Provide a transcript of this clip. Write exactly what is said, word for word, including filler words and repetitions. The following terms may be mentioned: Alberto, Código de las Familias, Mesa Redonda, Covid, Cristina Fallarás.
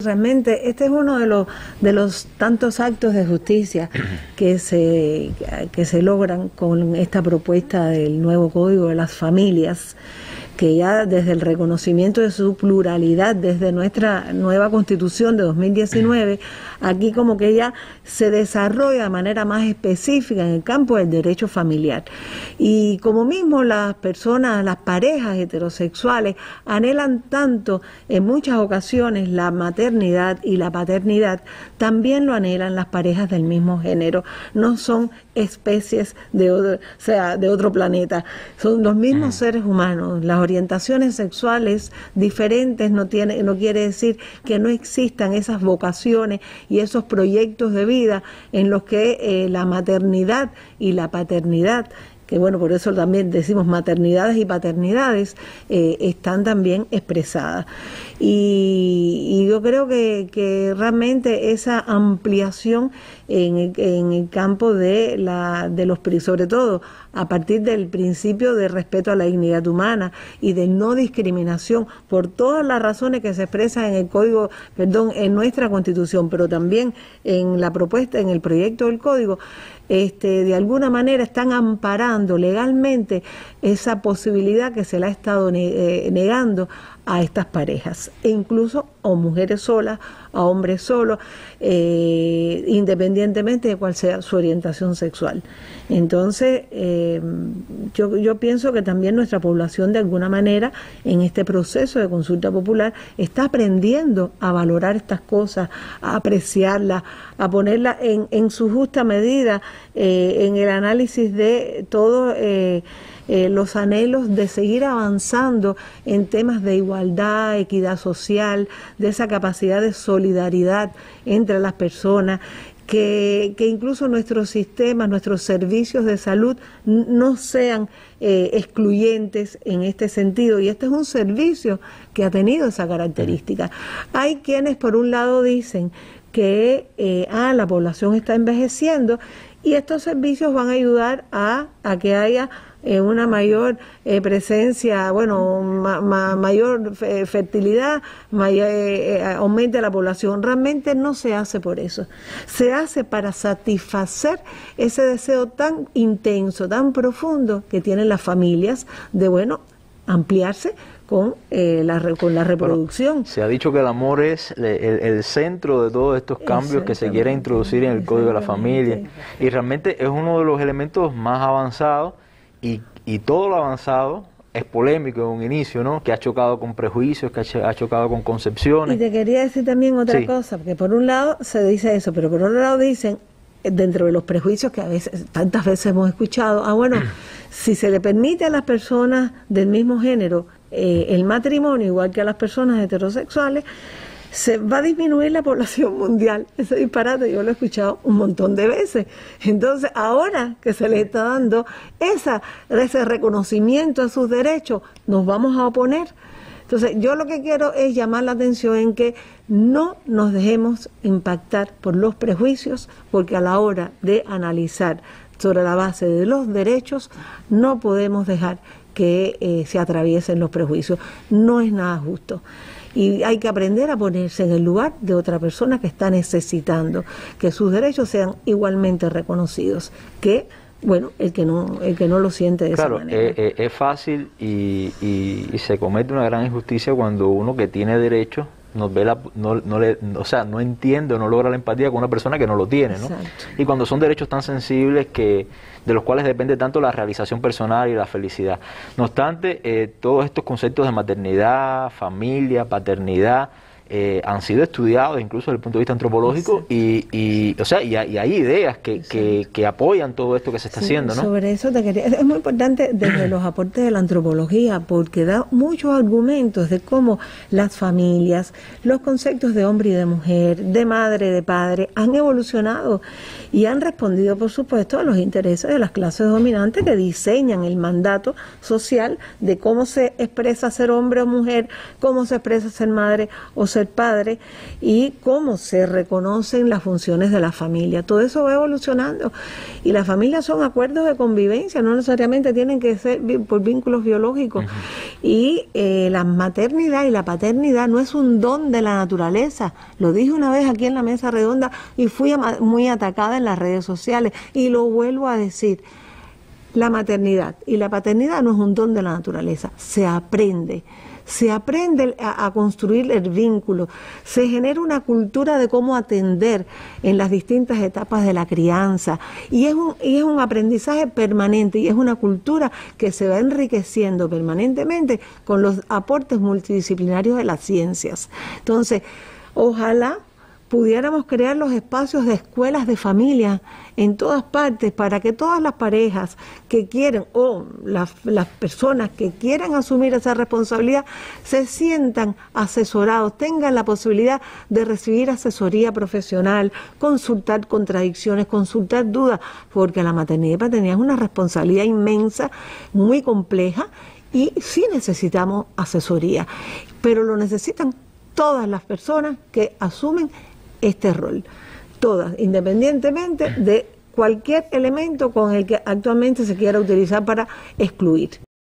Realmente este es uno de los, de los tantos actos de justicia que se, que se logran con esta propuesta del nuevo Código de las Familias, que ya desde el reconocimiento de su pluralidad, desde nuestra nueva Constitución de dos mil diecinueve, aquí como que ya se desarrolla de manera más específica en el campo del derecho familiar. Y como mismo las personas, las parejas heterosexuales anhelan tanto en muchas ocasiones la maternidad y la paternidad, también lo anhelan las parejas del mismo género. No son especies de otro, o sea, de otro planeta, son los mismos seres humanos. Las orientaciones sexuales diferentes no tiene, no quiere decir que no existan esas vocaciones y esos proyectos de vida en los que eh, la maternidad y la paternidad, que bueno, por eso también decimos maternidades y paternidades, eh, están también expresadas. Y, y yo creo que, que realmente esa ampliación en, en el campo de, la, de los, sobre todo a partir del principio de respeto a la dignidad humana y de no discriminación, por todas las razones que se expresan en el código, perdón, en nuestra Constitución, pero también en la propuesta, en el proyecto del código, este, de alguna manera están amparando legalmente esa posibilidad que se le ha estado ne- negando a estas parejas, e incluso a mujeres solas, a hombres solos, eh, independientemente de cuál sea su orientación sexual. Entonces, eh, yo, yo pienso que también nuestra población, de alguna manera, en este proceso de consulta popular, está aprendiendo a valorar estas cosas, a apreciarlas, a ponerlas en, en su justa medida, eh, en el análisis de todo eh, eh, los anhelos de seguir avanzando en temas de igualdad, equidad social, de esa capacidad de solidaridad entre las personas, que, que incluso nuestros sistemas, nuestros servicios de salud no sean eh, excluyentes en este sentido, y este es un servicio que ha tenido esa característica. Hay quienes por un lado dicen que eh, ah, la población está envejeciendo y estos servicios van a ayudar a, a que haya eh, una mayor eh, presencia, bueno, ma, ma, mayor eh, fertilidad, mayor, eh, eh, aumente la población. Realmente no se hace por eso. Se hace para satisfacer ese deseo tan intenso, tan profundo que tienen las familias de, bueno, ampliarse con, eh, la, con la reproducción. Bueno, se ha dicho que el amor es el, el centro de todos estos cambios que se quiere introducir en el Código de la Familia, y realmente es uno de los elementos más avanzados, y, y todo lo avanzado es polémico en un inicio, ¿no? Que ha chocado con prejuicios, que ha chocado con concepciones. Y te quería decir también otra sí. cosa, porque por un lado se dice eso, pero por otro lado dicen, dentro de los prejuicios que a veces, tantas veces hemos escuchado, ah bueno, si se le permite a las personas del mismo género eh, el matrimonio, igual que a las personas heterosexuales, se va a disminuir la población mundial. Ese disparate yo lo he escuchado un montón de veces. Entonces, ahora que se le está dando esa, ese reconocimiento a sus derechos, nos vamos a oponer. Entonces, yo lo que quiero es llamar la atención en que no nos dejemos impactar por los prejuicios, porque a la hora de analizar sobre la base de los derechos, no podemos dejar que eh, se atraviesen los prejuicios. No es nada justo. Y hay que aprender a ponerse en el lugar de otra persona que está necesitando que sus derechos sean igualmente reconocidos que, bueno, el que no, el que no lo siente de claro, esa manera. Claro, es, es fácil y, y, y se comete una gran injusticia cuando uno que tiene derechos no ve la, no, no le, o sea, no entiende o no logra la empatía con una persona que no lo tiene, ¿no? Exacto. Y cuando son derechos tan sensibles que de los cuales depende tanto la realización personal y la felicidad. No obstante, eh, todos estos conceptos de maternidad, familia, paternidad, Eh, han sido estudiados incluso desde el punto de vista antropológico, sí. y, y o sea y hay, y hay ideas que, sí. que, que apoyan todo esto que se está sí, haciendo, ¿no? Sobre eso te quería, es muy importante desde los aportes de la antropología, porque da muchos argumentos de cómo las familias, los conceptos de hombre y de mujer, de madre, de padre, han evolucionado y han respondido, por supuesto, a los intereses de las clases dominantes que diseñan el mandato social de cómo se expresa ser hombre o mujer, cómo se expresa ser madre o ser ser padre y cómo se reconocen las funciones de la familia. Todo eso va evolucionando y las familias son acuerdos de convivencia, no necesariamente tienen que ser por vínculos biológicos. Uh-huh. Y eh, la maternidad y la paternidad no es un don de la naturaleza. Lo dije una vez aquí en la Mesa Redonda y fui muy atacada en las redes sociales y lo vuelvo a decir. La maternidad y la paternidad no es un don de la naturaleza, se aprende. Se aprende a, a construir el vínculo, se genera una cultura de cómo atender en las distintas etapas de la crianza y es un, y es un aprendizaje permanente y es una cultura que se va enriqueciendo permanentemente con los aportes multidisciplinarios de las ciencias. Entonces, ojalá pudiéramos crear los espacios de escuelas de familia en todas partes para que todas las parejas que quieren o las, las personas que quieran asumir esa responsabilidad se sientan asesorados, tengan la posibilidad de recibir asesoría profesional, consultar contradicciones, consultar dudas, porque la maternidad y paternidad es una responsabilidad inmensa, muy compleja y sí necesitamos asesoría, pero lo necesitan todas las personas que asumen este rol, todas, independientemente de cualquier elemento con el que actualmente se quiera utilizar para excluir.